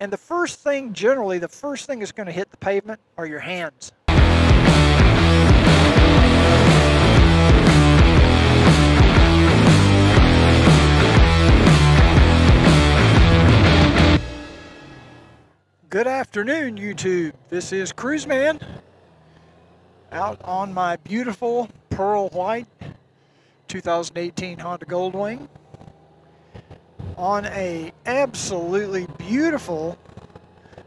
And the first thing, generally, the first thing that's going to hit the pavement are your hands. Good afternoon, YouTube. This is Cruiseman out on my beautiful pearl white 2018 Honda Goldwing on a absolutely beautiful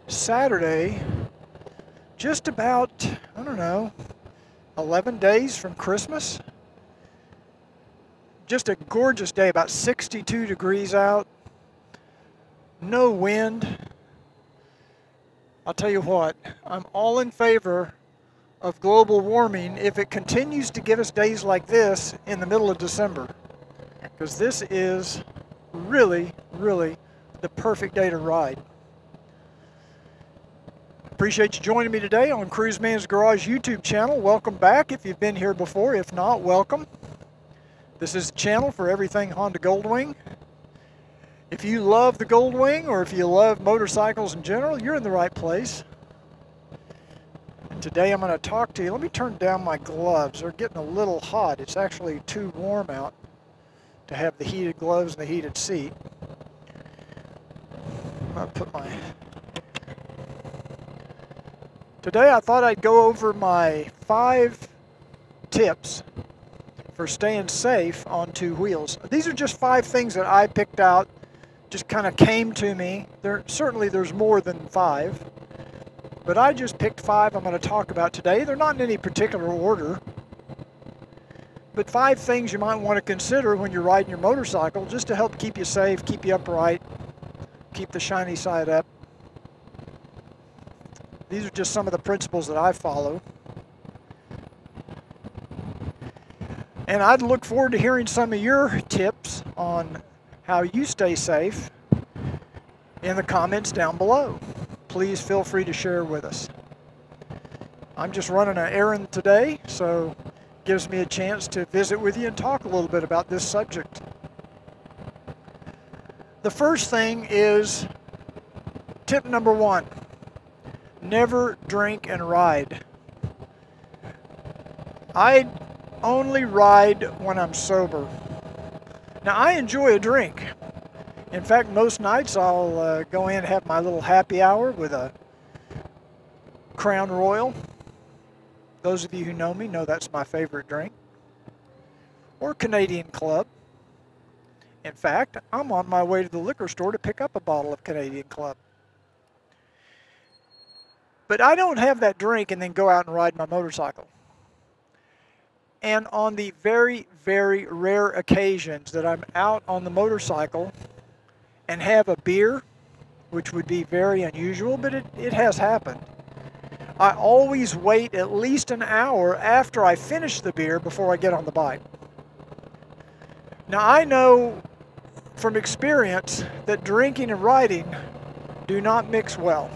Saturday, just about, I don't know, 11 days from Christmas. Just a gorgeous day, about 62 degrees out, no wind. I'll tell you what, I'm all in favor of global warming if it continues to give us days like this in the middle of December, because this is really, really the perfect day to ride. Appreciate you joining me today on Cruiseman's Garage YouTube channel. Welcome back if you've been here before. If not, welcome. This is the channel for everything Honda Goldwing. If you love the Goldwing, or if you love motorcycles in general, you're in the right place. And today I'm going to talk to you. Let me turn down my gloves. They're getting a little hot. It's actually too warm out to have the heated gloves and the heated seat. Today I thought I'd go over my 5 tips for staying safe on 2 wheels. These are just 5 things that I picked out. Just kind of came to me. Certainly there's more than 5, but I just picked 5 I'm going to talk about today. They're not in any particular order, but 5 things you might want to consider when you're riding your motorcycle just to help keep you safe, keep you upright, keep the shiny side up. These are just some of the principles that I follow. And I'd look forward to hearing some of your tips on how you stay safe in the comments down below. Please feel free to share with us. I'm just running an errand today, so it gives me a chance to visit with you and talk a little bit about this subject. The first thing is tip number 1, never drink and ride. I only ride when I'm sober. Now, I enjoy a drink. In fact, most nights I'll go in and have my little happy hour with a Crown Royal. Those of you who know me know that's my favorite drink. Or Canadian Club. In fact, I'm on my way to the liquor store to pick up a bottle of Canadian Club. But I don't have that drink and then go out and ride my motorcycle. And on the very, very rare occasions that I'm out on the motorcycle and have a beer, which would be very unusual, but it has happened, I always wait at least an hour after I finish the beer before I get on the bike. Now, I know from experience that drinking and riding do not mix well.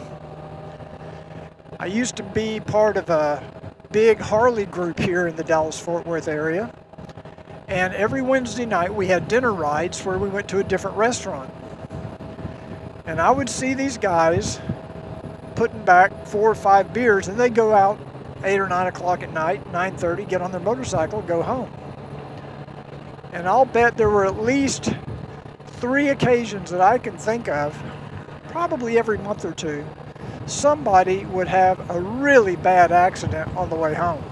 I used to be part of a big Harley group here in the Dallas-Fort Worth area, and every Wednesday night we had dinner rides where we went to a different restaurant, and I would see these guys putting back 4 or 5 beers, and they go out 8 or 9 o'clock at night, 9:30, get on their motorcycle, go home. And I'll bet there were at least 3 occasions that I can think of, probably every month or two, somebody would have a really bad accident on the way home.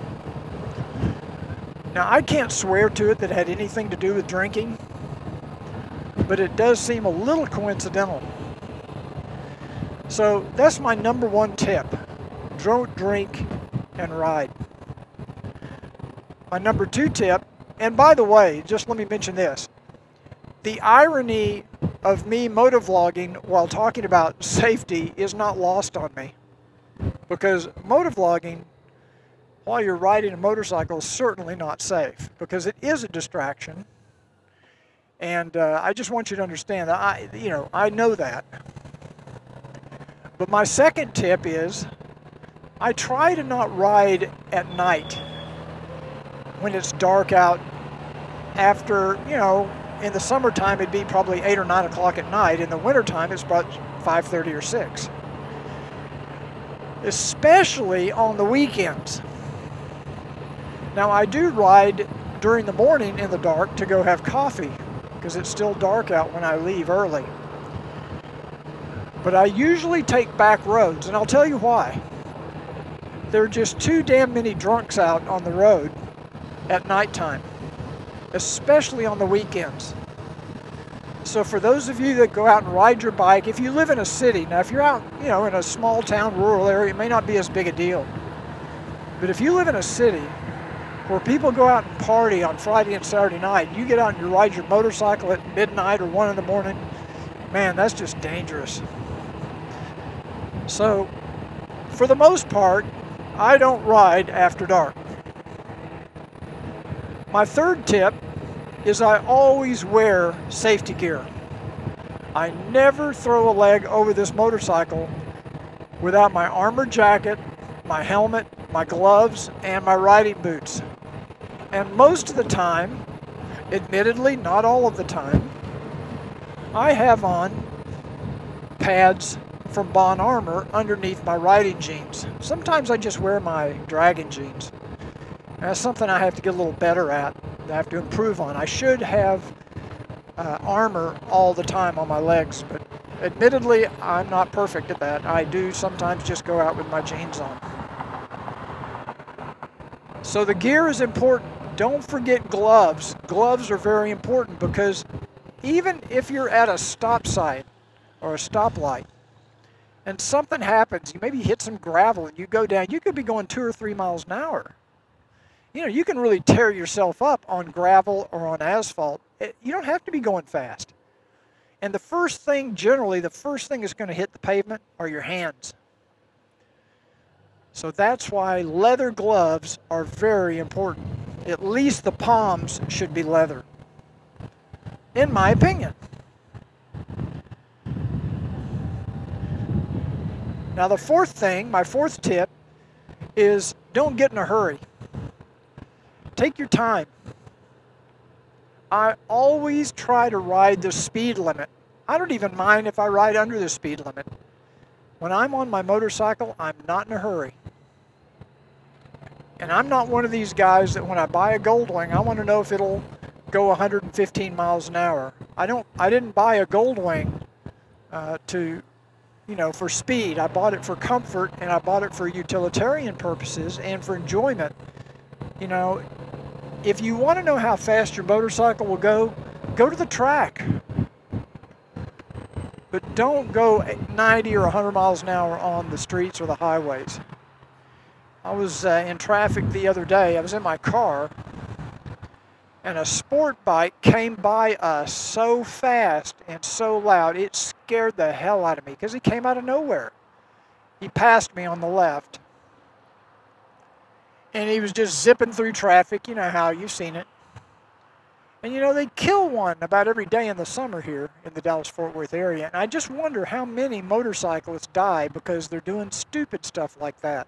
Now, I can't swear to it that it had anything to do with drinking, but it does seem a little coincidental. So that's my number 1 tip. Don't drink and ride. My number 2 tip, and by the way, just let me mention this, the irony of me motovlogging while talking about safety is not lost on me, because motovlogging while you're riding a motorcycle is certainly not safe, because it is a distraction. And I just want you to understand that I know that. But my second tip is I try to not ride at night when it's dark out. After, in the summertime, it'd be probably 8 or 9 o'clock at night. In the wintertime, it's about 5:30 or 6, especially on the weekends. Now I do ride during the morning in the dark to go have coffee because it's still dark out when I leave early. But I usually take back roads, and I'll tell you why. There are just too damn many drunks out on the road at nighttime, especially on the weekends. So for those of you that go out and ride your bike, if you live in a city, now if you're out, you know, in a small town, rural area, it may not be as big a deal. But if you live in a city where people go out and party on Friday and Saturday night, and you get out and you ride your motorcycle at midnight or 1 in the morning, man, that's just dangerous. So, for the most part, I don't ride after dark. My third tip is I always wear safety gear. I never throw a leg over this motorcycle without my armor jacket, my helmet, my gloves, and my riding boots. And most of the time, admittedly, not all of the time, I have on pads from Bohn Armor underneath my riding jeans. Sometimes I just wear my dragon jeans. That's something I have to get a little better at. I have to improve on. I should have armor all the time on my legs, but admittedly, I'm not perfect at that. I do sometimes just go out with my jeans on. So the gear is important. Don't forget gloves. Gloves are very important because even if you're at a stop sign or a stoplight and something happens, you maybe hit some gravel and you go down, you could be going 2 or 3 miles an hour. You know, you can really tear yourself up on gravel or on asphalt. You don't have to be going fast. And the first thing, generally, the first thing that's going to hit the pavement are your hands. So that's why leather gloves are very important. At least the palms should be leather, in my opinion. Now the fourth thing, my fourth tip, is don't get in a hurry. Take your time. I always try to ride the speed limit. I don't even mind if I ride under the speed limit. When I'm on my motorcycle, I'm not in a hurry. And I'm not one of these guys that when I buy a Goldwing, I want to know if it'll go 115 miles an hour. I didn't buy a Goldwing for speed. I bought it for comfort, and I bought it for utilitarian purposes and for enjoyment. You know, if you want to know how fast your motorcycle will go, go to the track. But don't go 90 or 100 miles an hour on the streets or the highways. I was in traffic the other day. I was in my car, and a sport bike came by us so fast and so loud, it scared the hell out of me because he came out of nowhere. He passed me on the left. And he was just zipping through traffic. You know how, you've seen it. And you know, they kill one about every day in the summer here in the Dallas-Fort Worth area. And I just wonder how many motorcyclists die because they're doing stupid stuff like that.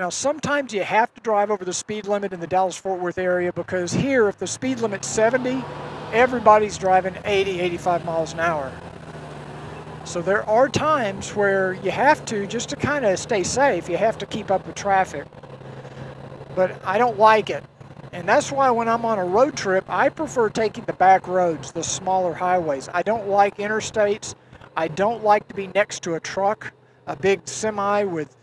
Now, sometimes you have to drive over the speed limit in the Dallas-Fort Worth area because here, if the speed limit's 70, everybody's driving 80, 85 miles an hour. So there are times where you have to, just to kind of stay safe, you have to keep up with traffic. But I don't like it. And that's why when I'm on a road trip, I prefer taking the back roads, the smaller highways. I don't like interstates. I don't like to be next to a truck, a big semi with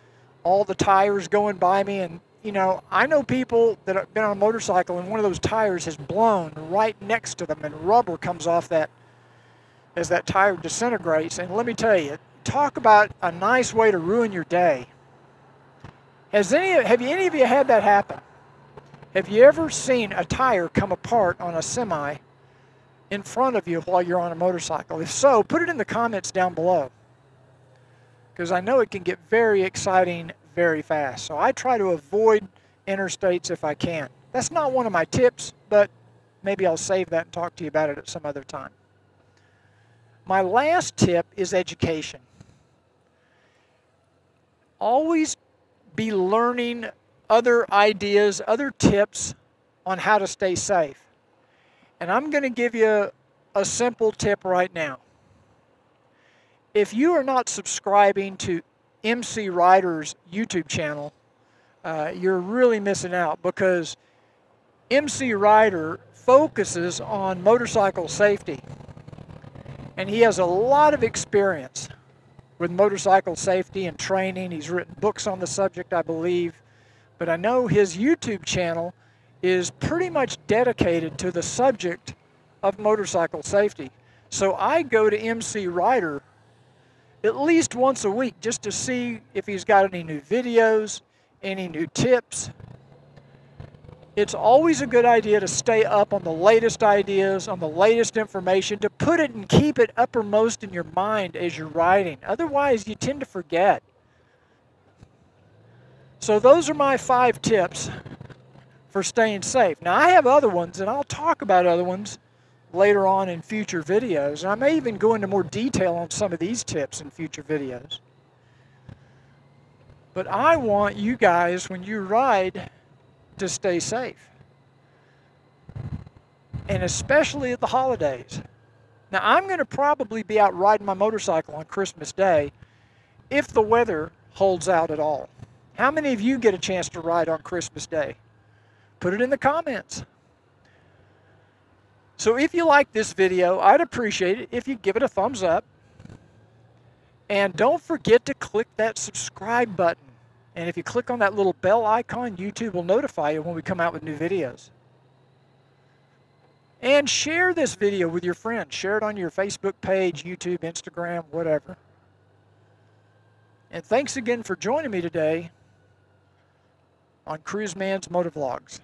all the tires going by me. And, you know, I know people that have been on a motorcycle and one of those tires has blown right next to them and rubber comes off that as that tire disintegrates. And let me tell you, talk about a nice way to ruin your day. Have any of you had that happen? Have you ever seen a tire come apart on a semi in front of you while you're on a motorcycle? If so, put it in the comments down below, because I know it can get very exciting very fast. So I try to avoid interstates if I can. That's not one of my tips, but maybe I'll save that and talk to you about it at some other time. My last tip is education. Always be learning other ideas, other tips on how to stay safe. And I'm going to give you a simple tip right now. if you are not subscribing to MC Rider's YouTube channel, you're really missing out, because MC Rider focuses on motorcycle safety, and he has a lot of experience with motorcycle safety and training. He's written books on the subject, I believe, but I know his YouTube channel is pretty much dedicated to the subject of motorcycle safety. So I go to MC Rider at least once a week just to see if he's got any new videos, any new tips. It's always a good idea to stay up on the latest ideas, on the latest information, to put it and keep it uppermost in your mind as you're riding. Otherwise, you tend to forget. So those are my 5 tips for staying safe. Now, I have other ones, and I'll talk about other ones later on in future videos. And I may even go into more detail on some of these tips in future videos. But I want you guys, when you ride, to stay safe, and especially at the holidays. Now, I'm going to probably be out riding my motorcycle on Christmas Day if the weather holds out at all. How many of you get a chance to ride on Christmas Day? Put it in the comments. So if you like this video, I'd appreciate it if you give it a thumbs up. And don't forget to click that subscribe button. And if you click on that little bell icon, YouTube will notify you when we come out with new videos. And share this video with your friends. Share it on your Facebook page, YouTube, Instagram, whatever. And thanks again for joining me today on Cruiseman's Motovlogs.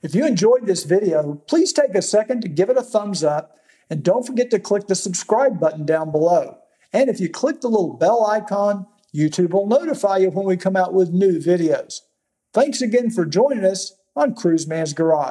If you enjoyed this video, please take a second to give it a thumbs up, and don't forget to click the subscribe button down below. And if you click the little bell icon, YouTube will notify you when we come out with new videos. Thanks again for joining us on Cruiseman's Garage.